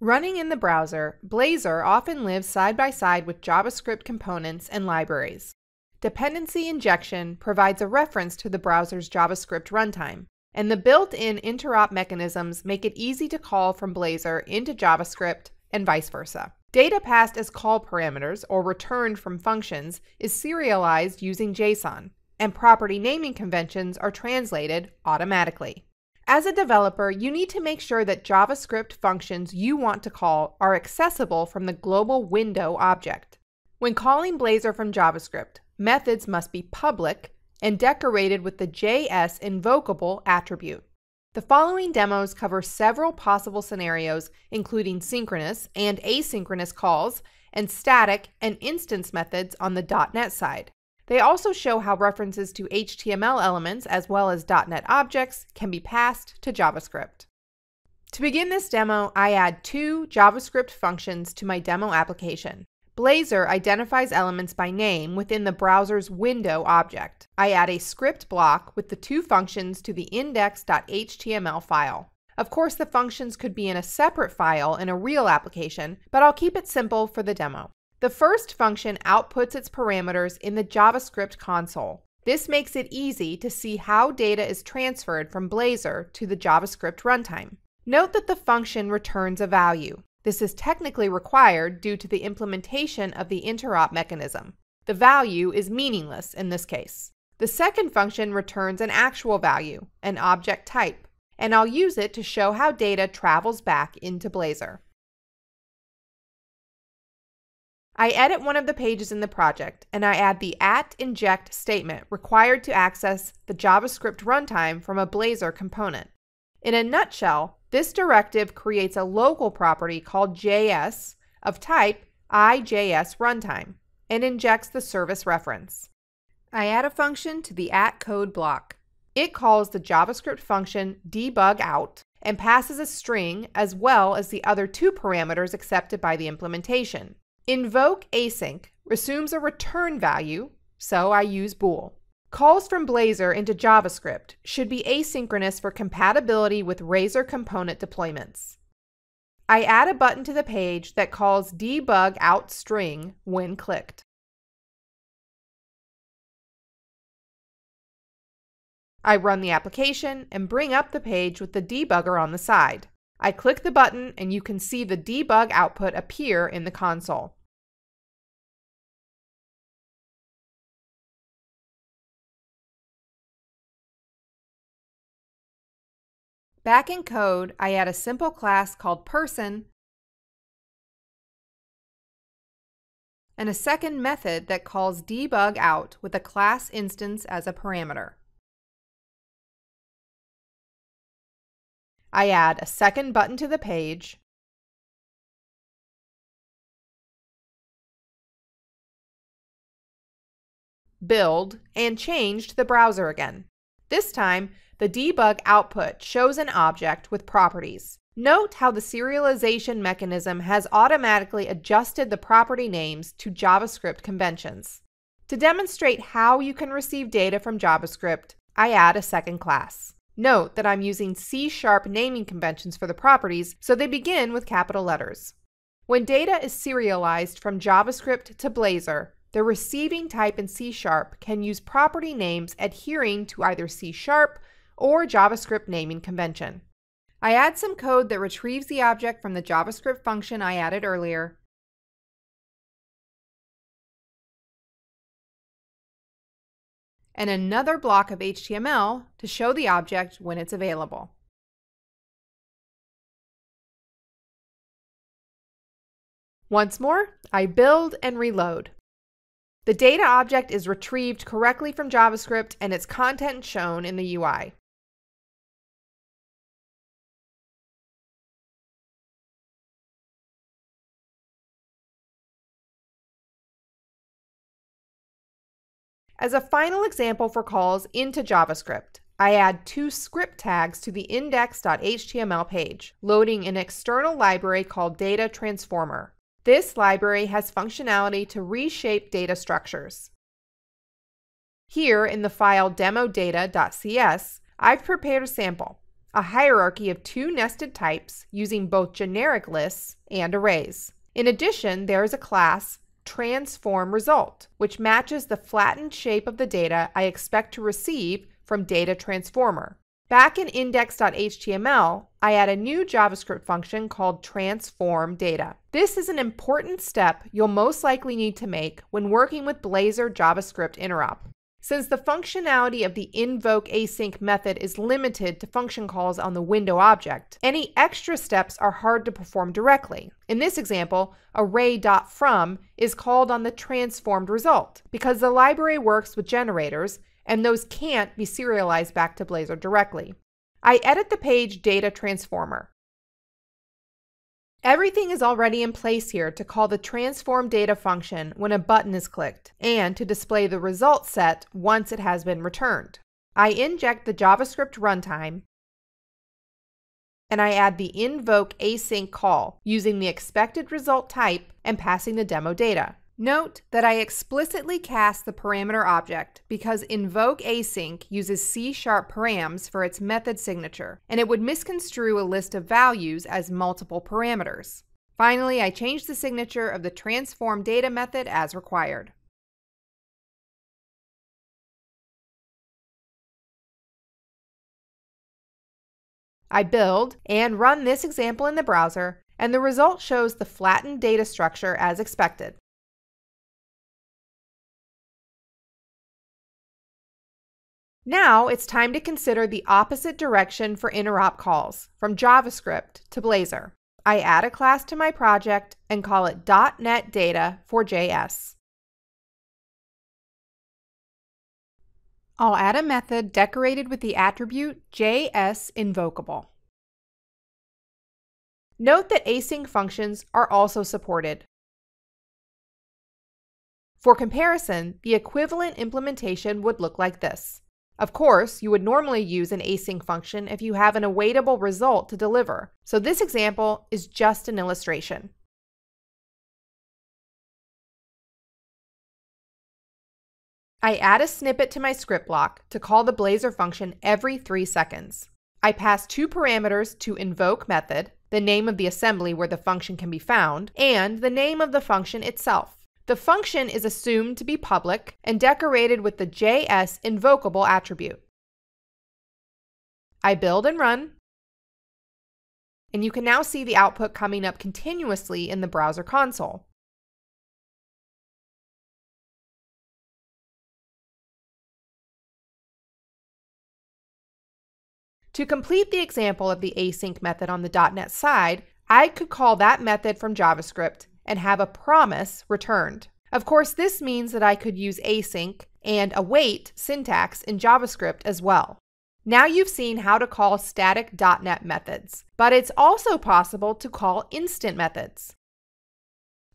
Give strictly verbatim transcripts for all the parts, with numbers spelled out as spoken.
Running in the browser, Blazor often lives side by side with JavaScript components and libraries. Dependency injection provides a reference to the browser's JavaScript runtime, and the built-in interop mechanisms make it easy to call from Blazor into JavaScript and vice versa. Data passed as call parameters or returned from functions is serialized using JSON, and property naming conventions are translated automatically. As a developer, you need to make sure that JavaScript functions you want to call are accessible from the global window object. When calling Blazor from JavaScript, methods must be public and decorated with the JSInvokable attribute. The following demos cover several possible scenarios, including synchronous and asynchronous calls and static and instance methods on the dot net side. They also show how references to H T M L elements as well as dot net objects can be passed to JavaScript. To begin this demo, I add two JavaScript functions to my demo application. Blazor identifies elements by name within the browser's window object. I add a script block with the two functions to the index dot H T M L file. Of course, the functions could be in a separate file in a real application, but I'll keep it simple for the demo. The first function outputs its parameters in the JavaScript console. This makes it easy to see how data is transferred from Blazor to the JavaScript runtime. Note that the function returns a value. This is technically required due to the implementation of the interop mechanism. The value is meaningless in this case. The second function returns an actual value, an object type, and I'll use it to show how data travels back into Blazor. I edit one of the pages in the project, and I add the at inject statement required to access the JavaScript runtime from a Blazor component. In a nutshell, this directive creates a local property called J S of type I J S Runtime and injects the service reference. I add a function to the at code block. It calls the JavaScript function debugOut and passes a string as well as the other two parameters accepted by the implementation. InvokeAsync assumes a return value, so I use bool. Calls from Blazor into JavaScript should be asynchronous for compatibility with Razor component deployments. I add a button to the page that calls debugOutString when clicked. I run the application and bring up the page with the debugger on the side. I click the button and you can see the debug output appear in the console. Back in code, I add a simple class called Person and a second method that calls debugOut with a class instance as a parameter. I add a second button to the page build and change to the browser again. This time the debug output shows an object with properties. Note how the serialization mechanism has automatically adjusted the property names to JavaScript conventions. To demonstrate how you can receive data from JavaScript, I add a second class. Note that I'm using C sharp naming conventions for the properties, so they begin with capital letters. When data is serialized from JavaScript to Blazor, the receiving type in C sharp can use property names adhering to either C sharp or JavaScript naming convention. I add some code that retrieves the object from the JavaScript function I added earlier. And another block of H T M L to show the object when it's available. Once more, I build and reload. The data object is retrieved correctly from JavaScript and its content shown in the U I. As a final example for calls into JavaScript, I add two script tags to the index dot H T M L page, loading an external library called Data Transformer. This library has functionality to reshape data structures. Here in the file demodata dot C S, I've prepared a sample. a hierarchy of two nested types using both generic lists and arrays. In addition, there is a class TransformResult, which matches the flattened shape of the data I expect to receive from Data Transformer. Back in index dot H T M L, I add a new JavaScript function called transformData. This is an important step you'll most likely need to make when working with Blazor JavaScript interop. Since the functionality of the InvokeAsync method is limited to function calls on the window object, any extra steps are hard to perform directly. In this example, array dot from is called on the transformed result because the library works with generators and those can't be serialized back to Blazor directly. I edit the page data transformer. Everything is already in place here to call the transformData function when a button is clicked and to display the result set once it has been returned. I inject the JavaScript runtime and I add the InvokeAsync call using the expected result type and passing the demo data. Note that I explicitly cast the parameter object because InvokeAsync uses C sharp params for its method signature, and it would misconstrue a list of values as multiple parameters. Finally, I change the signature of the transformData method as required. I build and run this example in the browser, and the result shows the flattened data structure as expected. Now it's time to consider the opposite direction for interop calls, from JavaScript to Blazor. I add a class to my project and call it dot net data for J S. I'll add a method decorated with the attribute J S Invokable. Note that async functions are also supported. For comparison, the equivalent implementation would look like this. Of course, you would normally use an async function if you have an awaitable result to deliver, so this example is just an illustration. I add a snippet to my script block to call the Blazor function every three seconds. I pass two parameters to invoke method, the name of the assembly where the function can be found, and the name of the function itself. The function is assumed to be public and decorated with the J S Invokable attribute. I build and run, and you can now see the output coming up continuously in the browser console. To complete the example of the async method on the dot net side, I could call that method from JavaScript and have a promise returned. Of course, this means that I could use async and await syntax in JavaScript as well. Now you've seen how to call static dot net methods, but it's also possible to call instant methods.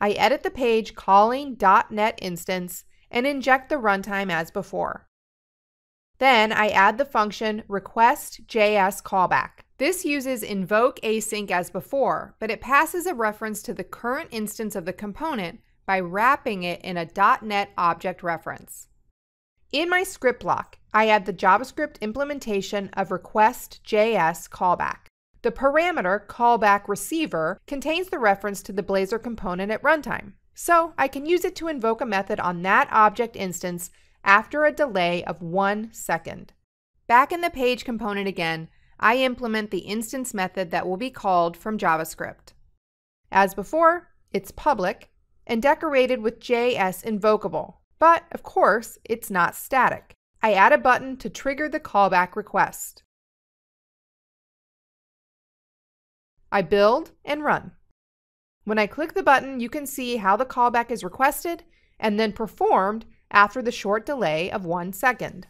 I edit the page calling dot net instance and inject the runtime as before. Then I add the function request J S callback. This uses InvokeAsync as before, but it passes a reference to the current instance of the component by wrapping it in a dot net object reference. In my script block, I add the JavaScript implementation of request J S callback. The parameter callbackReceiver contains the reference to the Blazor component at runtime, so I can use it to invoke a method on that object instance after a delay of one second. Back in the page component again, I implement the instance method that will be called from JavaScript. As before, it's public and decorated with J S Invokable, but of course, it's not static. I add a button to trigger the callback request. I build and run. When I click the button, you can see how the callback is requested and then performed after the short delay of one second.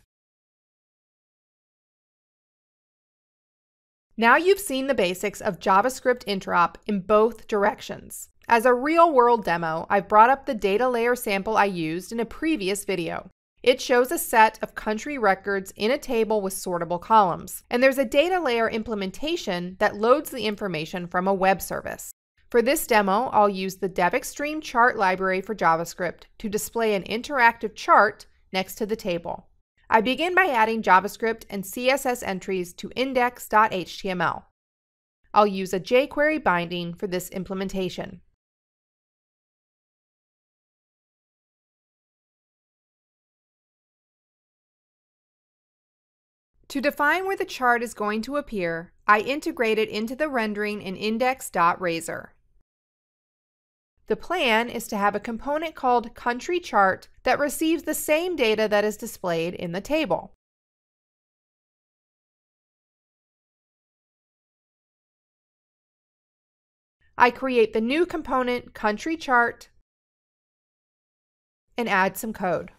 Now you've seen the basics of JavaScript interop in both directions. As a real-world demo, I've brought up the data layer sample I used in a previous video. It shows a set of country records in a table with sortable columns, and there's a data layer implementation that loads the information from a web service. For this demo, I'll use the DevExtreme chart library for JavaScript to display an interactive chart next to the table. I begin by adding JavaScript and C S S entries to index dot H T M L. I'll use a jQuery binding for this implementation. To define where the chart is going to appear, I integrate it into the rendering in index dot razor. The plan is to have a component called country chart that receives the same data that is displayed in the table. I create the new component country chart and add some code.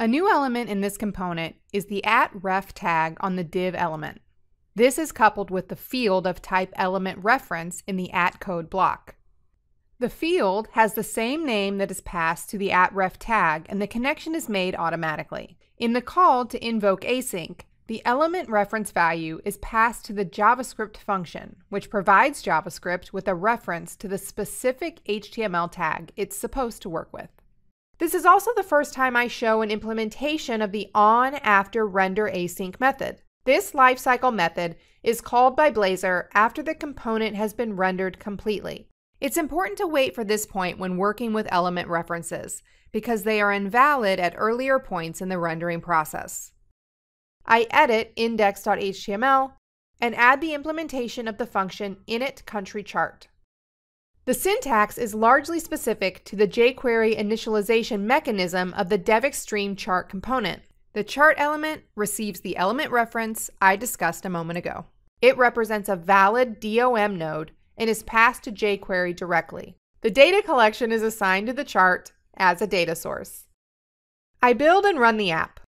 A new element in this component is the at ref tag on the div element. This is coupled with the field of type element reference in the at code block. The field has the same name that is passed to the at ref tag, and the connection is made automatically. In the call to InvokeAsync, the element reference value is passed to the JavaScript function, which provides JavaScript with a reference to the specific H T M L tag it's supposed to work with. This is also the first time I show an implementation of the on after render async method. This lifecycle method is called by Blazor after the component has been rendered completely. It's important to wait for this point when working with element references, because they are invalid at earlier points in the rendering process. I edit index dot H T M L and add the implementation of the function init country chart. The syntax is largely specific to the jQuery initialization mechanism of the DevExtreme chart component. The chart element receives the element reference I discussed a moment ago. It represents a valid D O M node and is passed to jQuery directly. The data collection is assigned to the chart as a data source. I build and run the app.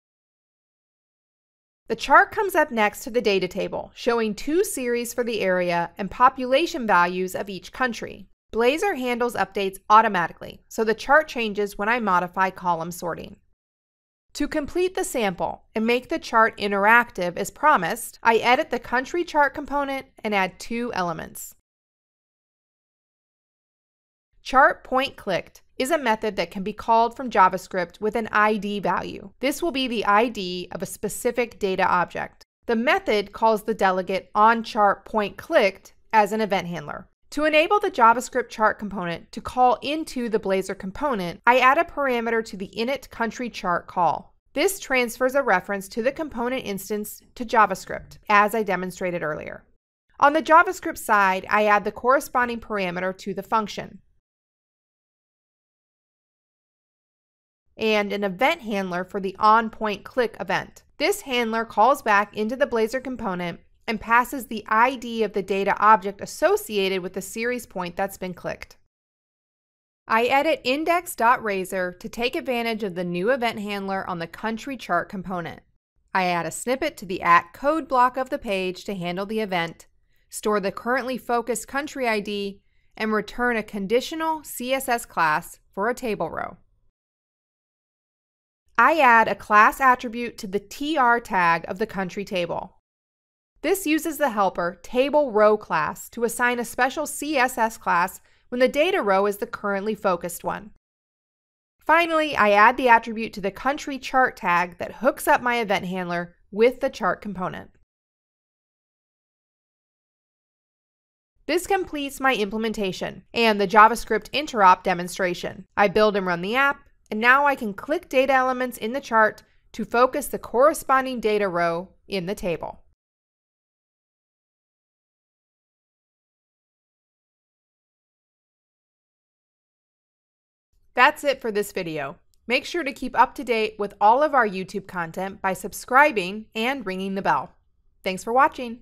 The chart comes up next to the data table, showing two series for the area and population values of each country. Blazor handles updates automatically, so the chart changes when I modify column sorting. To complete the sample and make the chart interactive as promised, I edit the country chart component and add two elements. Chart point clicked is a method that can be called from JavaScript with an I D value. This will be the I D of a specific data object. The method calls the delegate on chart point clicked as an event handler. To enable the JavaScript chart component to call into the Blazor component, I add a parameter to the init country chart call. This transfers a reference to the component instance to JavaScript, as I demonstrated earlier. On the JavaScript side, I add the corresponding parameter to the function and an event handler for the on point click event. This handler calls back into the Blazor component and passes the I D of the data object associated with the series point that's been clicked. I edit index dot razor to take advantage of the new event handler on the country chart component. I add a snippet to the at code block of the page to handle the event, store the currently focused country I D, and return a conditional C S S class for a table row. I add a class attribute to the T R tag of the country table. This uses the helper table row class to assign a special C S S class when the data row is the currently focused one. Finally, I add the attribute to the country chart tag that hooks up my event handler with the chart component. This completes my implementation and the JavaScript interop demonstration. I build and run the app, and now I can click data elements in the chart to focus the corresponding data row in the table. That's it for this video. Make sure to keep up to date with all of our YouTube content by subscribing and ringing the bell. Thanks for watching.